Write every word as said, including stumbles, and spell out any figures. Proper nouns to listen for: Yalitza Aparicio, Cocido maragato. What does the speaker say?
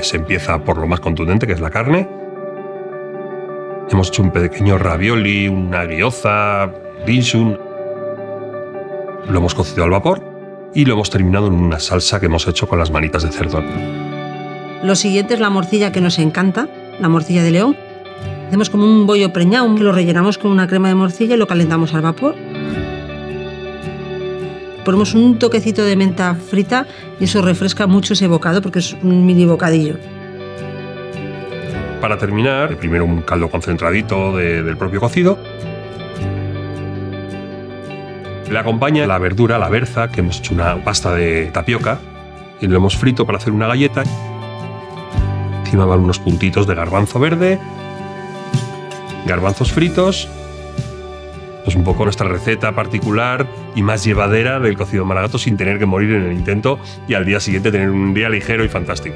Se empieza por lo más contundente, que es la carne. Hemos hecho un pequeño ravioli, una gyoza, rinsun. Lo hemos cocido al vapor y lo hemos terminado en una salsa que hemos hecho con las manitas de cerdo. Lo siguiente es la morcilla, que nos encanta, la morcilla de león. Hacemos como un bollo preñado, que lo rellenamos con una crema de morcilla y lo calentamos al vapor. Ponemos un toquecito de menta frita y eso refresca mucho ese bocado, porque es un mini bocadillo. Para terminar, primero un caldo concentradito de, del propio cocido. Le acompaña la verdura, la berza, que hemos hecho una pasta de tapioca y lo hemos frito para hacer una galleta. Encima van unos puntitos de garbanzo verde, garbanzos fritos. Es un poco nuestra receta particular y más llevadera del cocido maragato, sin tener que morir en el intento y al día siguiente tener un día ligero y fantástico.